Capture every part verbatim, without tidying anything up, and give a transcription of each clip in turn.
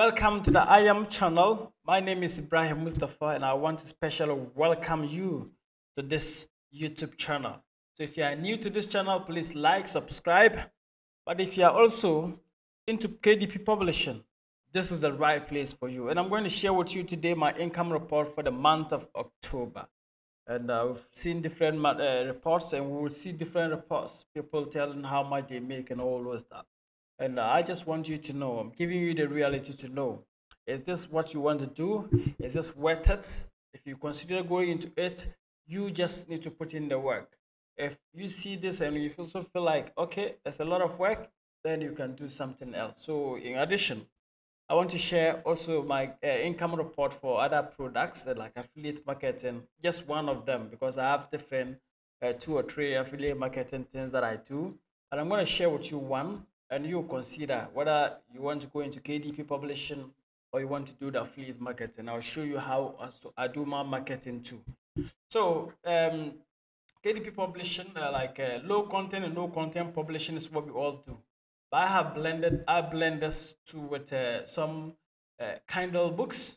Welcome to the I Am channel. My name is Ibrahim Mustafa, and I want to specially welcome you to this YouTube channel. So if you are new to this channel, please like, subscribe. But if you are also into K D P publishing, this is the right place for you. And I'm going to share with you today my income report for the month of October. And uh, we've seen different uh, reports, and we will see different reports, people telling how much they make and all those stuff. And uh, I just want you to know, I'm giving you the reality to know, is this what you want to do? Is this worth it? If you consider going into it, you just need to put in the work. If you see this and you also feel like, okay, there's a lot of work, then you can do something else. So in addition, I want to share also my uh, income report for other products uh, like affiliate marketing, just one of them, because I have different uh, two or three affiliate marketing things that I do. And I'm going to share with you one, and you consider whether you want to go into K D P publishing or you want to do the affiliate marketing. I'll show you how I do my marketing too. So um, K D P publishing, uh, like uh, low content and no content publishing is what we all do. But I have blended, I blend this to with uh, some uh, Kindle books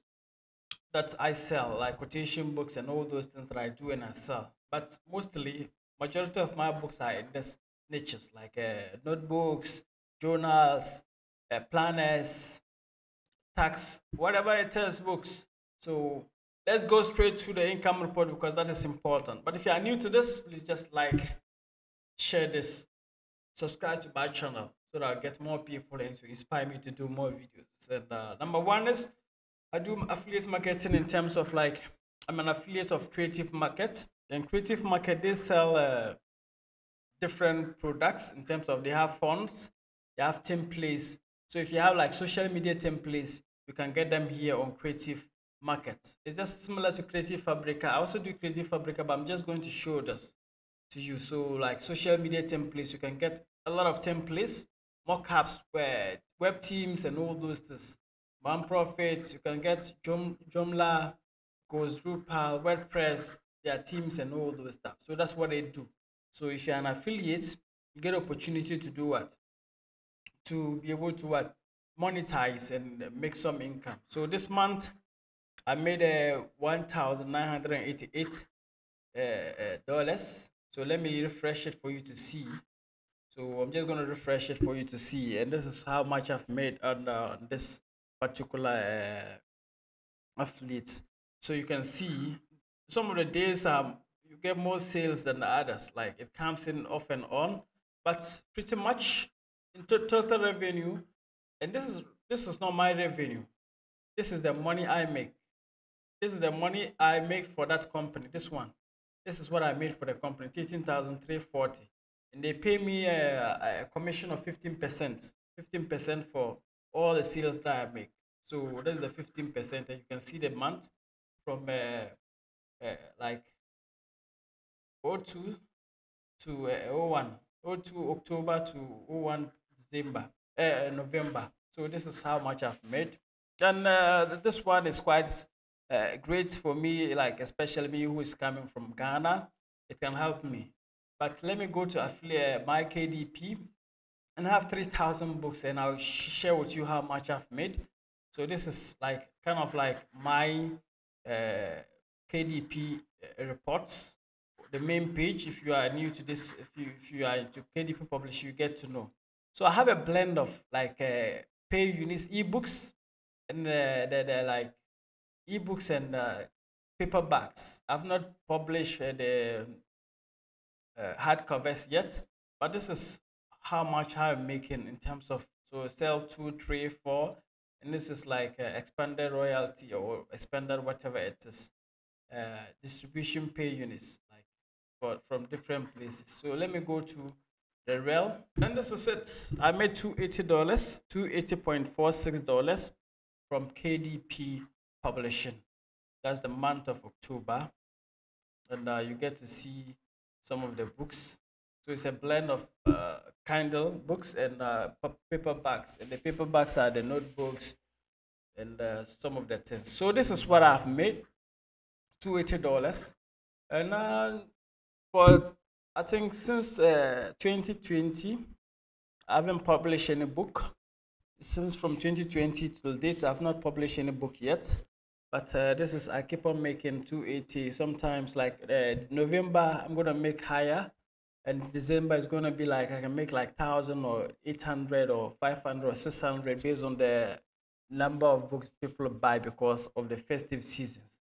that I sell, like quotation books and all those things that I do and I sell. But mostly, majority of my books are in this niches, like uh, notebooks, journals, uh, planners, tax, whatever it is, books. So let's go straight to the income report because that is important. But if you are new to this, please just like, share this, subscribe to my channel so that I'll get more people and to inspire me to do more videos. And uh, number one is I do affiliate marketing in terms of like, I'm an affiliate of Creative Market. And Creative Market, they sell uh, different products in terms of they have fonts, they have templates. So if you have like social media templates, you can get them here on Creative Market. It's just similar to Creative Fabrica. I also do Creative Fabrica, but I'm just going to show this to you. So like social media templates, you can get a lot of templates, mockups, web, web teams, and all those things. Nonprofits, you can get Joomla, goes Drupal, WordPress, their teams, and all those stuff. So that's what they do. So if you're an affiliate, you get opportunity to do what? To be able to what? Monetize and make some income. So this month, I made a one thousand nine hundred eighty-eight dollars. Uh, so let me refresh it for you to see. So I'm just going to refresh it for you to see. And this is how much I've made on uh, this particular uh, affiliate. So you can see some of the days um, you get more sales than the others. Like it comes in off and on, but pretty much in total revenue, and this is this is not my revenue. This is the money I make. This is the money I make for that company. This one, this is what I made for the company, thirteen thousand three hundred forty dollars, and they pay me a, a commission of fifteen percent, fifteen percent for all the sales that I make. So that's the fifteen percent, and you can see the month from uh, uh, like oh two to uh, oh one. oh two October to oh one December, uh, November. So this is how much I've made. And uh, this one is quite uh, great for me, like especially me who is coming from Ghana. It can help me. But let me go to affiliate, my K D P, and I have three thousand books, and I'll share with you how much I've made. So this is like kind of like my uh, K D P uh, reports. The main page, if you are new to this, if you, if you are into K D P publishing, you get to know. So I have a blend of like uh, pay units, ebooks, and uh, they're, they're like ebooks and uh, paperbacks. I've not published uh, the uh, hardcovers yet, but this is how much I'm making in terms of, so sell two, three, four, and this is like uh, expanded royalty or expanded whatever it is, uh, distribution pay units. From different places. So let me go to the rel, and this is it. I made two hundred eighty dollars, two hundred eighty point four six dollars from K D P publishing. That's the month of October, and uh, you get to see some of the books. So it's a blend of uh, Kindle books and uh, paperbacks, and the paperbacks are the notebooks and uh, some of the things. So this is what I've made, two hundred eighty dollars, and uh, Well, I think since uh, twenty twenty, I haven't published any book. since from twenty twenty till date, I've not published any book yet. But uh, this is, I keep on making two eighty. Sometimes like uh, November, I'm gonna make higher, and December is gonna be like, I can make like one thousand or eight hundred or five hundred or six hundred based on the number of books people buy because of the festive seasons.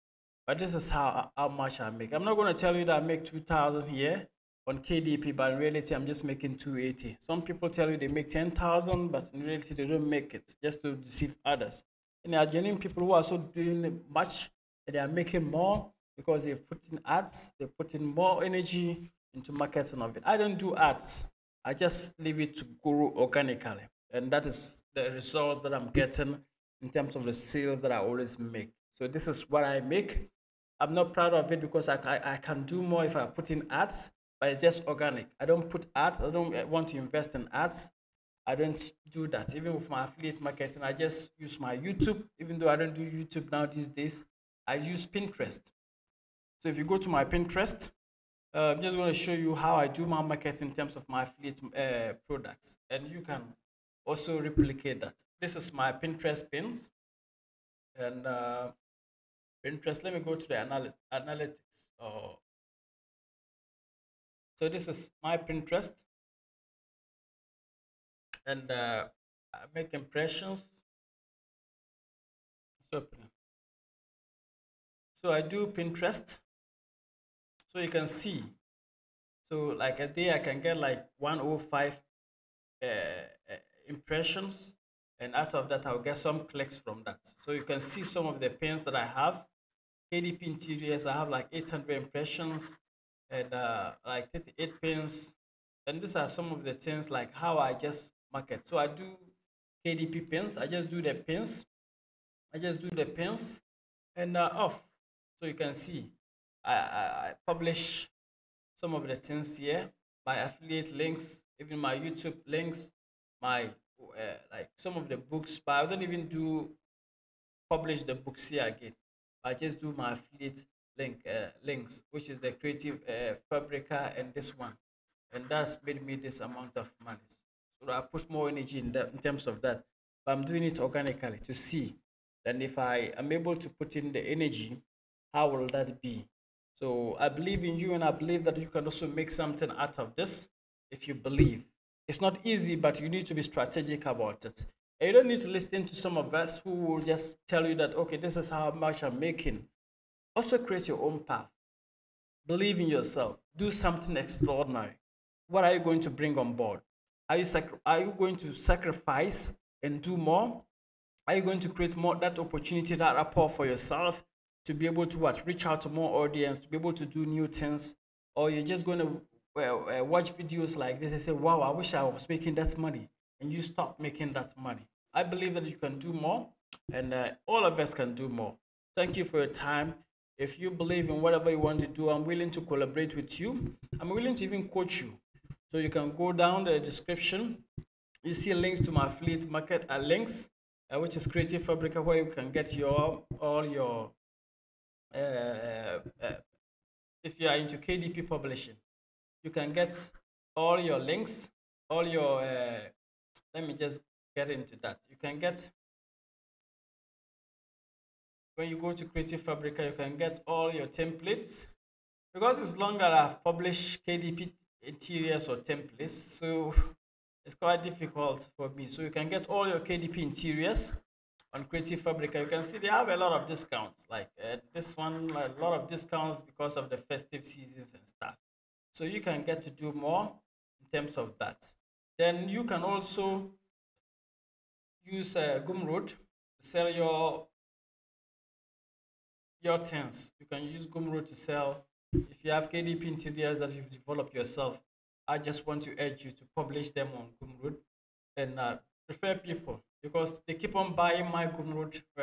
But this is how, how much I make. I'm not gonna tell you that I make two thousand here on K D P, but in reality, I'm just making two eighty. Some people tell you they make ten thousand, but in reality, they don't make it, just to deceive others. And there are genuine people who are so doing much, and they are making more because they've put in ads, they're putting more energy into marketing of it. I don't do ads. I just leave it to grow organically. And that is the result that I'm getting in terms of the sales that I always make. So this is what I make. I'm not proud of it because I, I, I can do more if I put in ads, but it's just organic. I don't put ads. I don't want to invest in ads. I don't do that. Even with my affiliate marketing, I just use my YouTube. Even though I don't do YouTube now these days, I use Pinterest. So if you go to my Pinterest, uh, I'm just going to show you how I do my marketing in terms of my affiliate uh, products. And you can also replicate that. This is my Pinterest pins. And uh, Pinterest, let me go to the analy analytics. Oh. So this is my Pinterest. And uh, I make impressions. So I do Pinterest. So you can see. So like a day I can get like one oh five uh, impressions. And out of that, I'll get some clicks from that. So you can see some of the pins that I have. K D P interiors, I have like eight hundred impressions and uh, like thirty-eight pins. And these are some of the things like how I just market. So I do K D P pins. I just do the pins. I just do the pins and uh, off. So you can see I, I, I publish some of the things here. My affiliate links, even my YouTube links, my uh, like some of the books. But I don't even do publish the books here again. I just do my affiliate link uh, links, which is the Creative uh, Fabrica and this one, and that's made me this amount of money. So I put more energy in that in terms of that, but I'm doing it organically to see that if I am able to put in the energy, how will that be? So I believe in you, and I believe that you can also make something out of this if you believe. It's not easy, but you need to be strategic about it. And you don't need to listen to some of us who will just tell you that, okay, this is how much I'm making. Also create your own path. Believe in yourself. Do something extraordinary. What are you going to bring on board? Are you, are you going to sacrifice and do more? Are you going to create more that opportunity, that rapport for yourself to be able to what? Reach out to more audience, to be able to do new things? Or you're just going to well, uh, watch videos like this and say, wow, I wish I was making that money. And you stop making that money. I believe that you can do more, and uh, all of us can do more. Thank you for your time. If you believe in whatever you want to do, I'm willing to collaborate with you. I'm willing to even coach you. So you can go down the description. You see links to my affiliate market uh, links, uh, which is Creative Fabrica, where you can get your all your. Uh, uh, if you are into K D P publishing, you can get all your links, all your. Uh, let me just get into that. You can get when you go to Creative Fabrica, you can get all your templates because it's longer. I've published K D P. Interiors or templates, so it's quite difficult for me. So you can get all your K D P interiors on Creative Fabrica. You can see they have a lot of discounts, like uh, this one, a lot of discounts because of the festive seasons and stuff. So you can get to do more in terms of that. Then you can also use uh, Gumroad to sell your your things. You can use Gumroad to sell. If you have K D P interiors that you've developed yourself, I just want to urge you to publish them on Gumroad and uh, refer people, because they keep on buying my Gumroad, uh,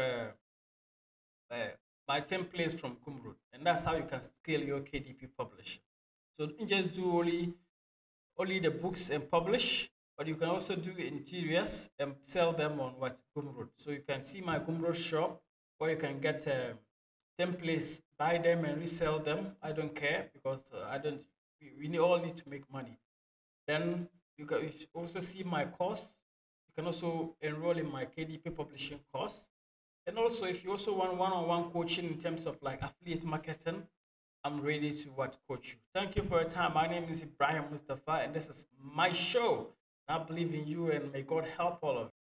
uh, my templates from Gumroad, and that's how you can scale your K D P publishing. So you just do only, only the books and publish, but you can also do interiors and sell them on what Gumroad. So you can see my Gumroad shop where you can get. Uh, Templates, buy them and resell them. I don't care because uh, I don't. We, we all need to make money. Then you can also see my course. You can also enroll in my K D P publishing course. And also, if you also want one-on-one coaching in terms of like affiliate marketing, I'm ready to what coach you. Thank you for your time. My name is Ibrahim Mustafa, and this is my show. I believe in you, and may God help all of you.